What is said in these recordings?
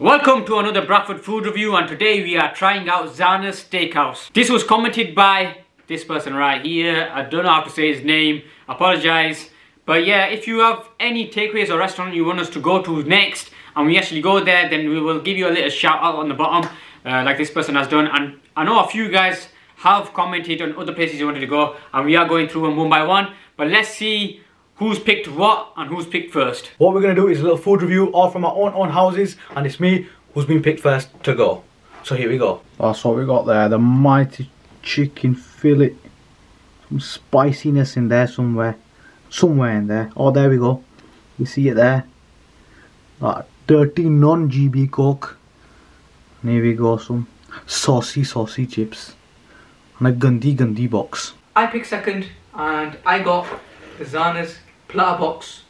Welcome to another Bradford food review, and today we are trying out Zana's Steakhouse. This was commented by this person right here. I don't know how to say his name, apologise. But yeah, if you have any takeaways or restaurant you want us to go to next and we actually go there, then we will give you a little shout out on the bottom like this person has done. And I know a few guys have commented on other places you wanted to go, and we are going through them one by one. But let's see who's picked what and who's picked first. What we're going to do is a little food review all from our own houses, and it's me who's been picked first to go. So here we go. That's what we got there, the mighty chicken fillet. Some spiciness in there somewhere. Somewhere in there. Oh, there we go. You see it there. That dirty non-GB Coke. And here we go, some saucy chips. And a gandhi box. I picked second and I got the Zana's platter box,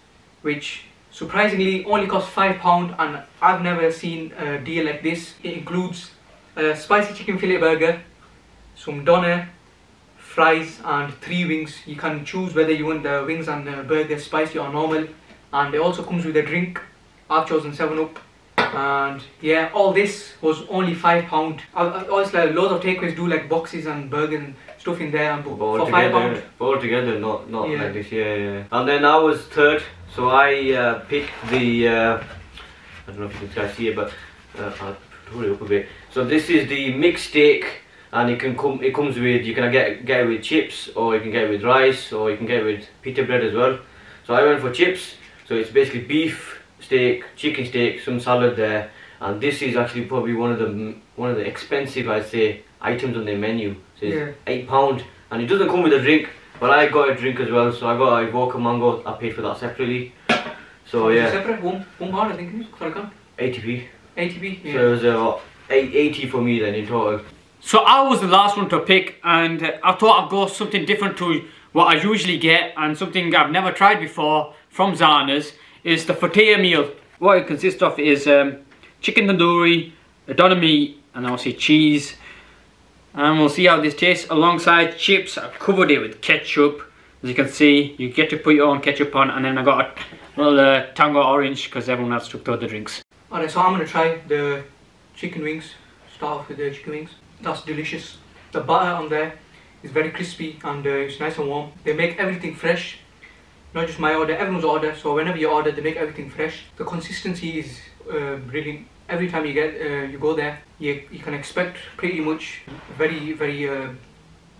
which surprisingly only costs £5, and I've never seen a deal like this. It includes a spicy chicken fillet burger, some doner, fries and 3 wings. You can choose whether you want the wings and the burger spicy or normal, and it also comes with a drink. I've chosen 7-Up, and yeah, all this was only £5. Obviously loads of takeaways do like boxes and burgers and stuff in there, and for £5. All together, not yeah. Like this, yeah. And then I was third, so I picked the, I don't know if you can see it, but I'll put it up a bit. So this is the mixed steak, and it comes with, you can get it with chips, or you can get it with rice, or you can get it with pita bread as well. So I went for chips, so it's basically beef, steak, chicken steak, some salad there, and this is actually probably one of the expensive, I'd say, items on their menu. So it's, yeah, £8, and it doesn't come with a drink, but I got a drink as well. So I got a vodka mango. I paid for that separately. So yeah, separate £1, I think it is, for a can. 80p. Yeah. So it was about 80 for me then in total. So I was the last one to pick, and I thought I'd go something different to what I usually get, and something I've never tried before from Zana's is the fateh meal. What it consists of is chicken tandoori, doner meat, and obviously cheese. And we'll see how this tastes alongside chips. I've covered it with ketchup. As you can see, you get to put your own ketchup on, and then I got a little Tango orange because everyone else took the other drinks. Alright, so I'm going to try the chicken wings. Start off with the chicken wings. That's delicious. The butter on there is very crispy, and it's nice and warm. They make everything fresh. Not just my order, everyone's order. So whenever you order, they make everything fresh. The consistency is really, every time you get you go there, you can expect pretty much very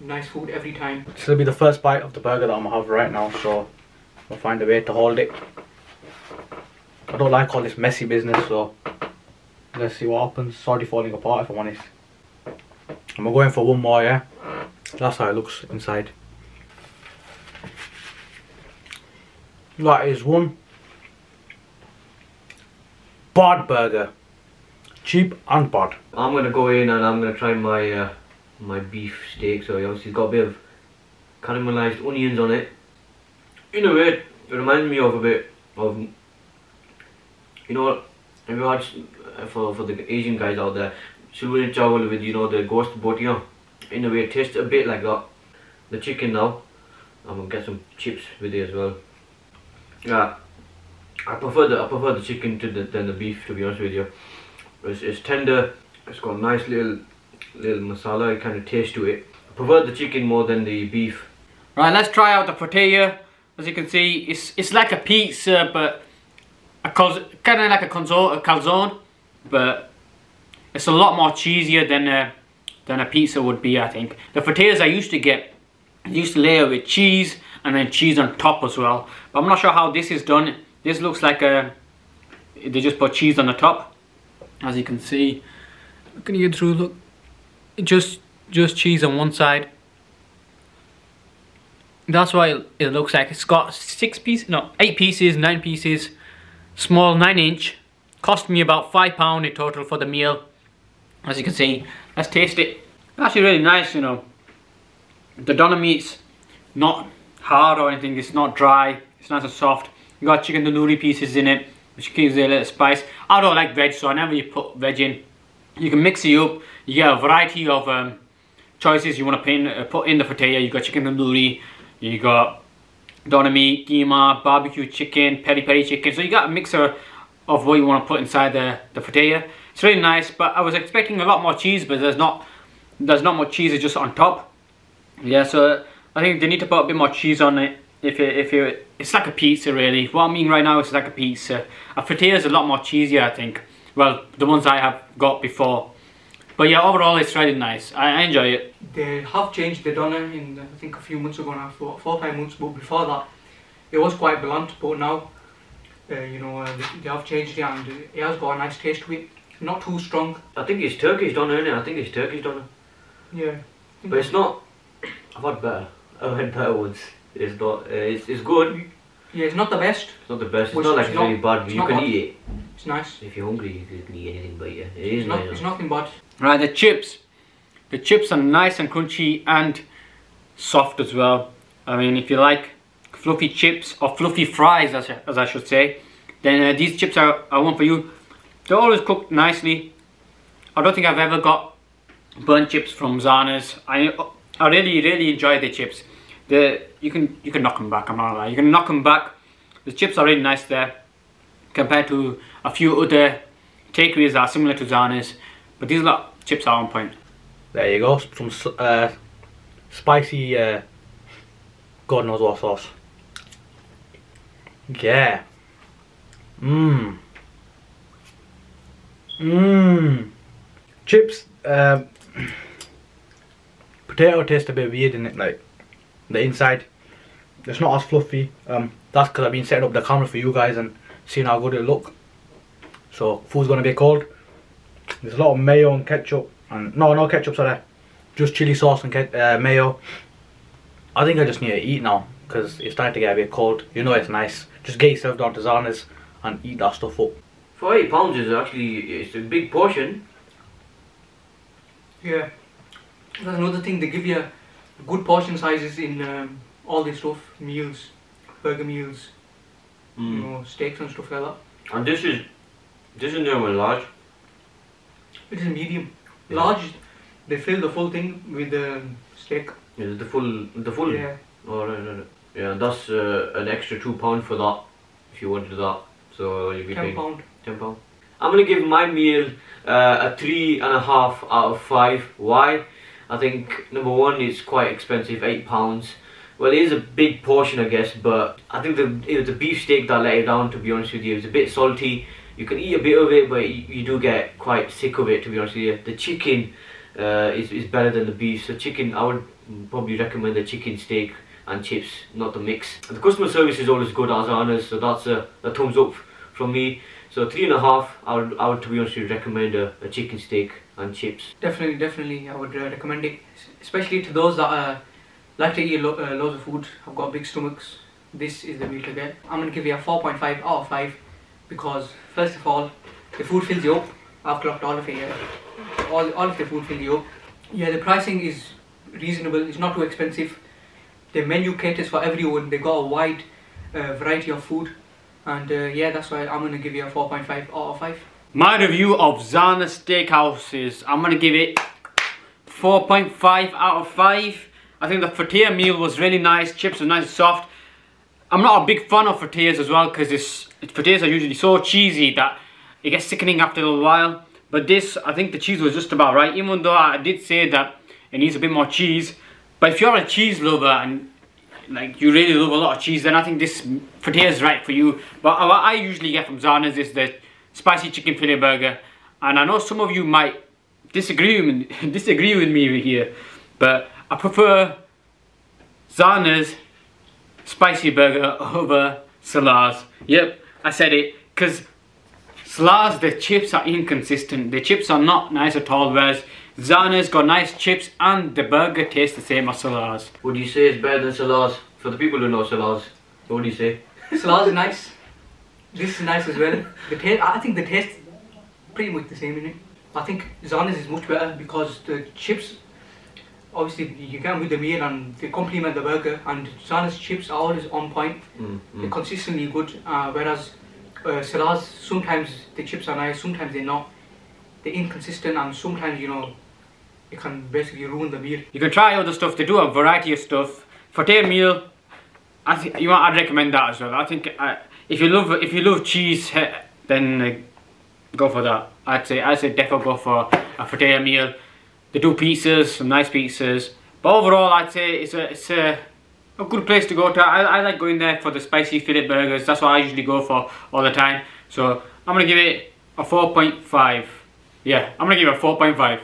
nice food every time. This will be the first bite of the burger that I'm gonna have right now, so I'll find a way to hold it. I don't like all this messy business, so let's see what happens. It's already falling apart if I'm honest. I'm going for one more, yeah? That's how it looks inside. That is one bad burger. Cheap and bad. I'm going to go in and I'm going to try my my beef steak. So obviously it's got a bit of caramelized onions on it. In a way, it reminds me of a bit of, you know, have you watched, for the Asian guys out there, chilwin chawal with, you know, the ghost botiya. In a way, it tastes a bit like that. The chicken now. I'm going to get some chips with it as well. Yeah, I prefer the chicken to than the beef, to be honest with you. It's tender, it's got a nice little masala kind of taste to it. I prefer the chicken more than the beef. Right, let's try out the fateh. As you can see, it's like a pizza, but kind of like a calzone, but it's a lot more cheesier than a pizza would be, I think. The fatehs I used to get, I used to layer with cheese and then cheese on top as well. But I'm not sure how this is done. This looks like they just put cheese on the top. As you can see, looking at it through, look, just cheese on one side. That's why it looks like it's got 8 pieces, 9 pieces, small 9-inch. Cost me about £5 in total for the meal. As you can see, let's taste it. Actually, really nice, you know. The doner meat's not hard or anything. It's not dry. It's nice and soft. You got chicken tandoori pieces in it, which gives it a little spice. I don't like veg, so I never put veg in. You can mix it up. You get a variety of choices you want to put in the fateh. You got chicken tandoori, you got doner meat, keema, barbecue chicken, peri peri chicken. So you got a mixer of what you want to put inside the potato. It's really nice, but I was expecting a lot more cheese, but there's not much cheese, it's just on top. Yeah, so I think they need to put a bit more cheese on it. It's like a pizza, really. What I mean right now is like a pizza. A frittata is a lot more cheesier, I think. Well, the ones I have got before. But yeah, overall it's really nice. I enjoy it. They have changed the doner in, I think, a few months ago now, 4 or 5 months. But before that, it was quite bland. But now, they have changed it and it has got a nice taste to it. Not too strong. I think it's Turkish doner, isn't it? Yeah. But it's not. I've had better ones. It's not. It's good. Yeah, it's not the best. It's not the best. It's not like it's really bad, but you can eat it. It's nice. If you're hungry, you can eat anything, but yeah, it is nice. It's nothing bad. Right, the chips. The chips are nice and crunchy and soft as well. I mean, if you like fluffy chips or fluffy fries, as I should say, then these chips are one for you. They're always cooked nicely. I don't think I've ever got burnt chips from Zana's. I really enjoy the chips. You can knock them back, I'm not gonna lie. You can knock them back. The chips are really nice there compared to a few other takeaways that are similar to Zana's, but these chips are on point. There you go, some spicy God knows what sauce. Yeah. Chips, potato tastes a bit weird in it, like the inside. It's not as fluffy. That's because I've been setting up the camera for you guys and seeing how good it look. So food's gonna be cold. There's a lot of mayo and ketchup, and no ketchup, sorry, just chili sauce and mayo. I think I just need to eat now because it's starting to get a bit cold. You know it's nice. Just get yourself down to Zana's and eat that stuff up. For £8 is actually, it's a big portion. Yeah. That's another thing, they give you good portion sizes in all this stuff, meals, burger meals, steaks and stuff like that. And this is normal large. It is medium. Yeah. Large, they fill the full thing with the steak. Yeah, the full. Yeah. Oh, right. Yeah, that's an extra £2 for that. If you wanted that, so you'd be paying £10. I'm gonna give my meal a 3.5 out of 5. Why? I think number 1, it's quite expensive, £8. Well, it is a big portion, I guess, but I think it was the beef steak that let it down, to be honest with you. It's a bit salty. You can eat a bit of it, but you do get quite sick of it, to be honest with you. The chicken is better than the beef. So chicken, I would probably recommend the chicken steak and chips, not the mix. The customer service is always good as Zana's, so that's a thumbs up from me. So 3.5, I would, to be honest with you, recommend a chicken steak and chips. Definitely, I would recommend it, especially to those that like to eat loads of food. I've got big stomachs. This is the meal to get. I'm gonna give you a 4.5 out of 5 because first of all, the food fills you up. I've clocked all of it here. All of the food fills you up. Yeah, the pricing is reasonable. It's not too expensive. The menu caters for everyone. They got a wide variety of food, and yeah, that's why I'm gonna give you a 4.5 out of 5. My review of Zana's Steakhouse is, I'm going to give it 4.5 out of 5. I think the frittata meal was really nice. Chips were nice and soft. I'm not a big fan of frittattas as well because frittattas are usually so cheesy that it gets sickening after a little while. But this, I think the cheese was just about right. Even though I did say that it needs a bit more cheese. But if you're a cheese lover and like you really love a lot of cheese, then I think this frittata is right for you. But what I usually get from Zana's is the spicy chicken fillet burger, and I know some of you might disagree with me here, but I prefer Zana's spicy burger over Salah's. Yep, I said it, because Salah's, the chips are inconsistent. The chips are not nice at all, whereas Zana's got nice chips and the burger tastes the same as Salah's. Would you say it's better than Salah's? For the people who know Salah's, what would you say? Salah's is nice. This is nice as well. I think the taste pretty much the same in it. I think Zana's is much better because the chips, obviously you can with the meal and they complement the burger, and Zana's chips are always on point. They're consistently good, whereas Salah's, sometimes the chips are nice, sometimes they're not. They're inconsistent, and sometimes, it can basically ruin the meal. You can try other stuff. They do a variety of stuff. For their meal, I'd recommend that as well. I think if you love cheese, then go for that. I'd say definitely go for a frittata meal. They do pizzas, some nice pizzas, but overall I'd say it's a good place to go to. I like going there for the spicy fillet burgers. That's what I usually go for all the time. So I'm gonna give it a 4.5. Yeah, I'm gonna give it a 4.5.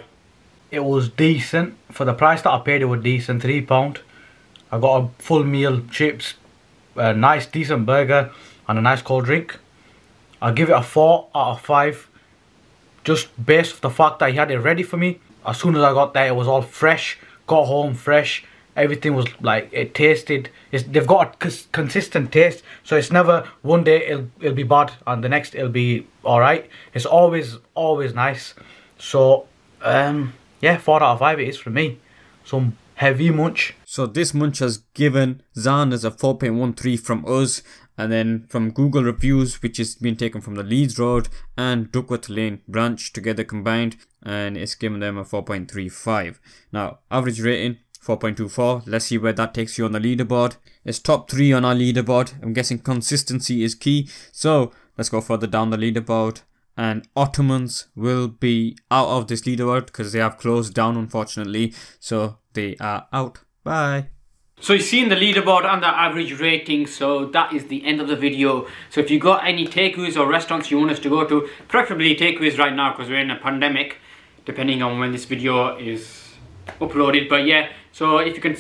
It was decent for the price that I paid. It was decent, £3. I got a full meal, chips, a nice decent burger and a nice cold drink. I'll give it a 4 out of 5, just based off the fact that he had it ready for me. As soon as I got there, it was all fresh. Got home fresh. Everything was like, it tasted, they've got a consistent taste, so it's never one day it'll be bad and the next it'll be alright. It's always nice. So yeah, 4 out of 5 it is for me. Some heavy munch. So this munch has given Zana's a 4.13 from us, and then from Google reviews, which is being taken from the Leeds Road and Duckworth Lane branch together combined, and it's given them a 4.35. Now average rating 4.24. Let's see where that takes you on the leaderboard. It's top 3 on our leaderboard. I'm guessing consistency is key. So let's go further down the leaderboard. And Ottomans will be out of this leaderboard because they have closed down, unfortunately. So they are out. Bye. So you've seen the leaderboard and the average rating, so that is the end of the video. So if you got any takeaways or restaurants you want us to go to, preferably takeaways right now because we're in a pandemic, depending on when this video is uploaded. But yeah, so if you can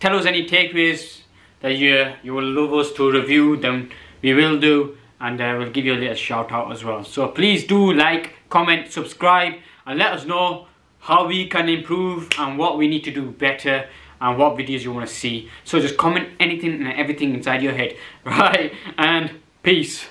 tell us any takeaways that you will love us to review, then we will do, and we'll give you a little shout out as well. So please do like, comment, subscribe, and let us know how we can improve and what we need to do better and what videos you want to see. So just comment anything and everything inside your head, right? And peace.